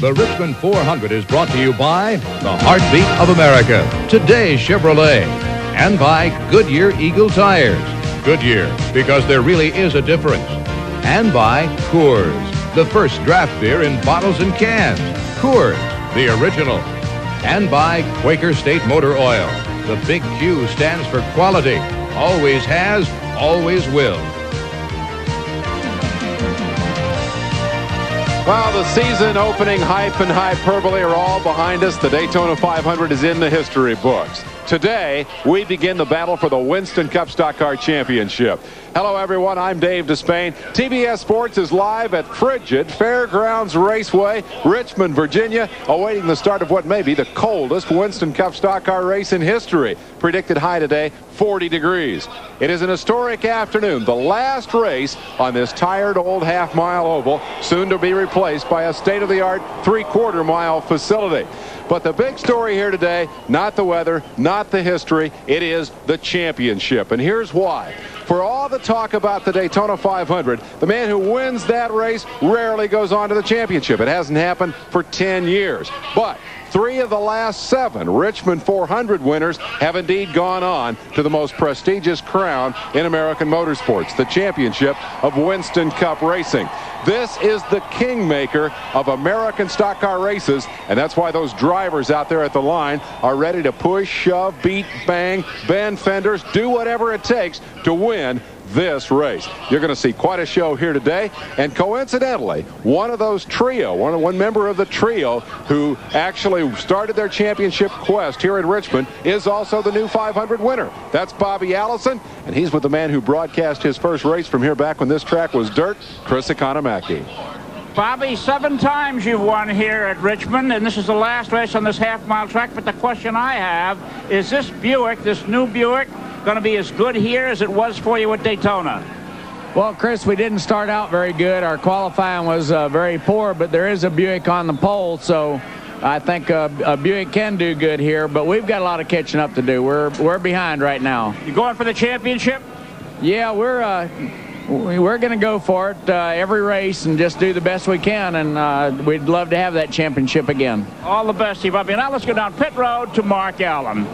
The Richmond 400 is brought to you by the Heartbeat of America, Today Chevrolet, and by Goodyear Eagle Tires. Goodyear, because there really is a difference. And by Coors, the first draft beer in bottles and cans. Coors, the original. And by Quaker State Motor Oil. The big Q stands for quality. Always has, always will. Well, the season opening hype and hyperbole are all behind us. The Daytona 500 is in the history books. Today, we begin the battle for the Winston Cup Stock Car Championship. Hello, everyone. I'm Dave Despain. TBS Sports is live at Frigid Fairgrounds Raceway, Richmond, Virginia, awaiting the start of what may be the coldest Winston Cup Stock Car race in history. Predicted high today, 40 degrees. It is an historic afternoon, the last race on this tired old half-mile oval, soon to be replaced by a state-of-the-art three-quarter-mile facility. But the big story here today, not the weather, not the history, it is the championship. And here's why. For all the talk about the Daytona 500, the man who wins that race rarely goes on to the championship. It hasn't happened for 10 years. But three of the last seven Richmond 400 winners have indeed gone on to the most prestigious crown in American motorsports, the championship of Winston Cup racing. This is the kingmaker of American stock car races, and that's why those drivers out there at the line are ready to push, shove, beat, bang, bend fenders, do whatever it takes to win this race. You're going to see quite a show here today, and coincidentally, one of those trio, one member of the trio who actually started their championship quest here in Richmond is also the new 500 winner. That's Bobby Allison, and he's with the man who broadcast his first race from here back when this track was dirt, Chris Economaki. Bobby, seven times you've won here at Richmond, and this is the last race on this half-mile track, but the question I have is this new Buick, going to be as good here as it was for you at Daytona? Well, Chris, we didn't start out very good. Our qualifying was very poor, but there is a Buick on the pole, so I think a Buick can do good here, but we've got a lot of catching up to do. We're behind right now. You going for the championship? Yeah, we're going to go for it every race and just do the best we can, and we'd love to have that championship again. All the best, Steve. Now let's go down pit road to Mark Allen.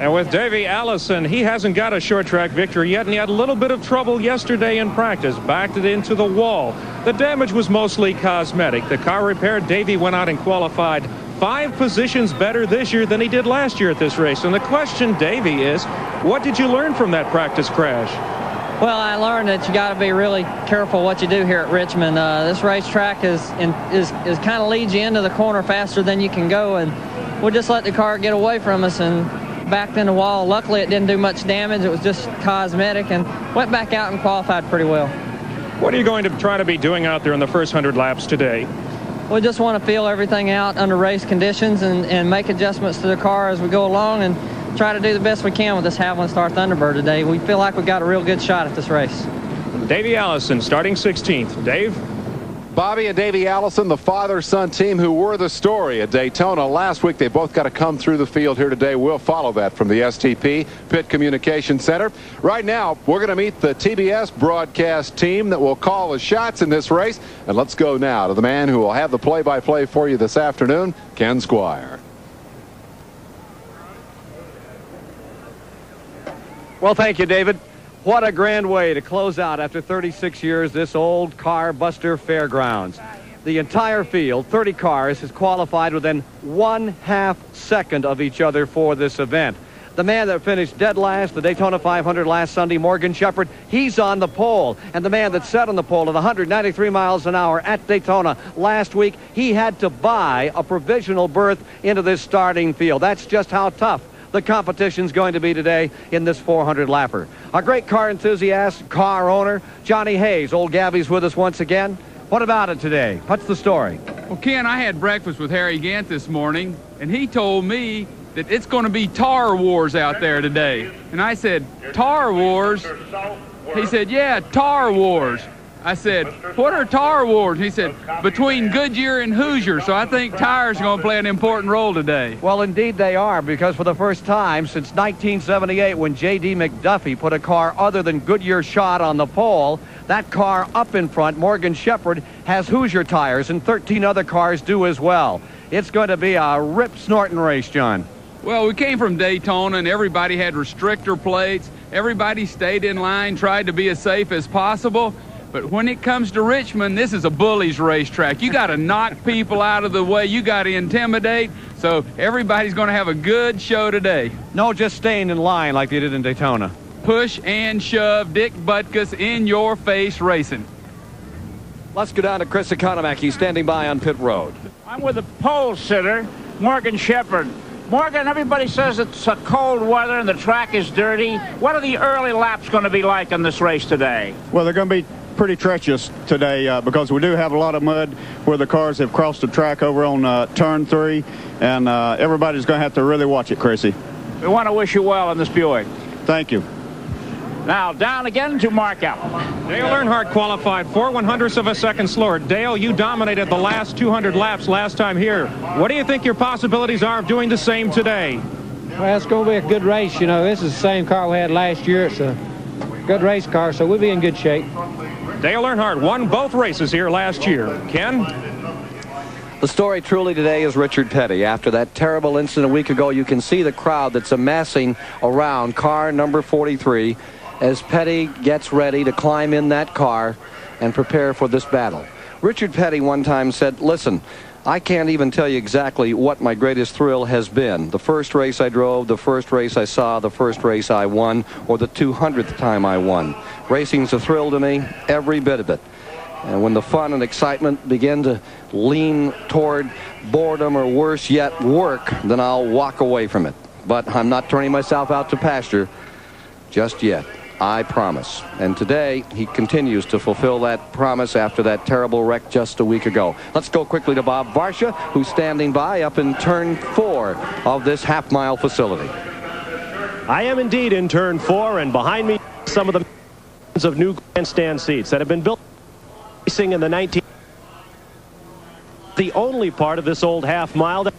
And with Davey Allison, he hasn't got a short track victory yet, and he had a little bit of trouble yesterday in practice. Backed it into the wall. The damage was mostly cosmetic. The car repair, Davey went out and qualified 5 positions better this year than he did last year at this race. And the question, Davey, is what did you learn from that practice crash? Well, I learned that you got to be really careful what you do here at Richmond. This racetrack is kind of leads you into the corner faster than you can go, and we'll just let the car get away from us and backed in the wall. Luckily, it didn't do much damage. It was just cosmetic, and went back out and qualified pretty well. What are you going to try to be doing out there in the first 100 laps today? We just want to feel everything out under race conditions and make adjustments to the car as we go along and try to do the best we can with this Havoline Star Thunderbird today. We feel like we got a real good shot at this race. Davey Allison starting 16th. Dave? Bobby and Davey Allison, the father-son team who were the story at Daytona last week. They both got to come through the field here today. We'll follow that from the STP Pit Communication Center. Right now, we're going to meet the TBS broadcast team that will call the shots in this race. And let's go now to the man who will have the play-by-play for you this afternoon, Ken Squire. Well, thank you, David. What a grand way to close out after 36 years this old car buster fairgrounds. The entire field, 30 cars, has qualified within 1/2 second of each other for this event. The man that finished dead last, the Daytona 500 last Sunday, Morgan Shepherd, he's on the pole. And the man that sat on the pole at 193 miles an hour at Daytona last week, he had to buy a provisional berth into this starting field. That's just how tough the competition's going to be today in this 400-lapper. A great car enthusiast, car owner, Johnny Hayes. Old Gabby's with us once again. What about it today? What's the story? Well, Ken, I had breakfast with Harry Gant this morning, and he told me that it's going to be Tar Wars out there today. And I said, Tar Wars? He said, yeah, Tar Wars. I said, what are tire awards? He said, between Goodyear and Hoosier. So I think tires are going to play an important role today. Well, indeed they are, because for the first time since 1978, when JD McDuffie put a car other than Goodyear shot on the pole, that car up in front, Morgan Shepherd, has Hoosier tires, and 13 other cars do as well. It's going to be a rip-snorting race, John. Well, we came from Daytona, and everybody had restrictor plates. Everybody stayed in line, tried to be as safe as possible. But when it comes to Richmond, this is a bully's racetrack. You got to knock people out of the way. You got to intimidate. So everybody's going to have a good show today. No, just staying in line like they did in Daytona. Push and shove, Dick Butkus in your face racing. Let's go down to Chris Economaki, standing by on pit road. I'm with a pole sitter, Morgan Shepherd. Morgan, everybody says it's cold weather and the track is dirty. What are the early laps going to be like in this race today? Well, they're going to be pretty treacherous today because we do have a lot of mud where the cars have crossed the track over on turn 3, and everybody's going to have to really watch it, Chrissy. We want to wish you well in this Buick. Thank you. Now down again to Mark Allen. Dale Earnhardt qualified 4/100ths of a second slower. Dale, you dominated the last 200 laps last time here. What do you think your possibilities are of doing the same today? Well, it's going to be a good race. You know, this is the same car we had last year. It's a good race car, so we'll be in good shape. Dale Earnhardt won both races here last year. Ken? The story truly today is Richard Petty. After that terrible incident a week ago, you can see the crowd that's amassing around car number 43 as Petty gets ready to climb in that car and prepare for this battle. Richard Petty one time said, listen, I can't even tell you exactly what my greatest thrill has been. The first race I drove, the first race I saw, the first race I won, or the 200th time I won. Racing's a thrill to me, every bit of it. And when the fun and excitement begin to lean toward boredom or worse yet, work, then I'll walk away from it. But I'm not turning myself out to pasture just yet. I promise. And today, he continues to fulfill that promise after that terrible wreck just a week ago. Let's go quickly to Bob Varsha, who's standing by up in turn 4 of this half-mile facility. I am indeed in turn 4, and behind me some of the millions of new grandstand seats that have been built racing in the 19th. The only part of this old half-mile that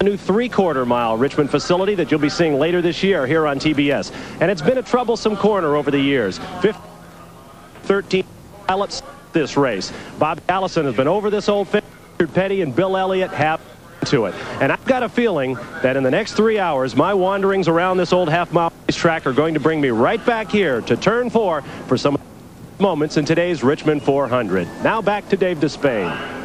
a new three-quarter-mile Richmond facility that you'll be seeing later this year here on TBS. And it's been a troublesome corner over the years. 13 pilots this race. Bobby Allison has been over this old fence. Richard Petty and Bill Elliott have to it. And I've got a feeling that in the next 3 hours, my wanderings around this old half-mile racetrack are going to bring me right back here to turn 4 for some moments in today's Richmond 400. Now back to Dave Despain.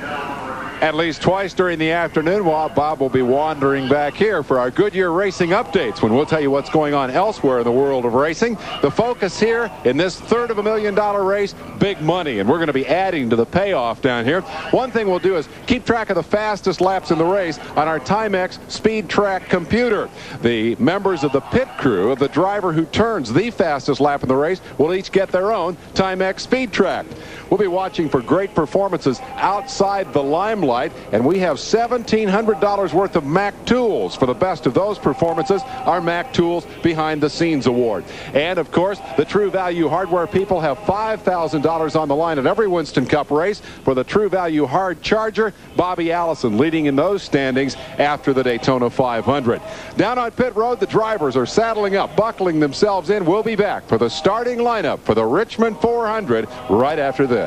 At least twice during the afternoon, while Bob will be wandering back here for our Goodyear Racing updates, when we'll tell you what's going on elsewhere in the world of racing. The focus here in this $350,000 race, big money, and we're going to be adding to the payoff down here. One thing we'll do is keep track of the fastest laps in the race on our Timex Speed Track computer. The members of the pit crew of the driver who turns the fastest lap in the race will each get their own Timex Speed Track. We'll be watching for great performances outside the limelight, and we have $1,700 worth of Mac Tools for the best of those performances, our Mac Tools Behind the Scenes Award. And, of course, the True Value Hardware people have $5,000 on the line at every Winston Cup race for the True Value Hard Charger. Bobby Allison leading in those standings after the Daytona 500. Down on pit road, the drivers are saddling up, buckling themselves in. We'll be back for the starting lineup for the Richmond 400 right after this.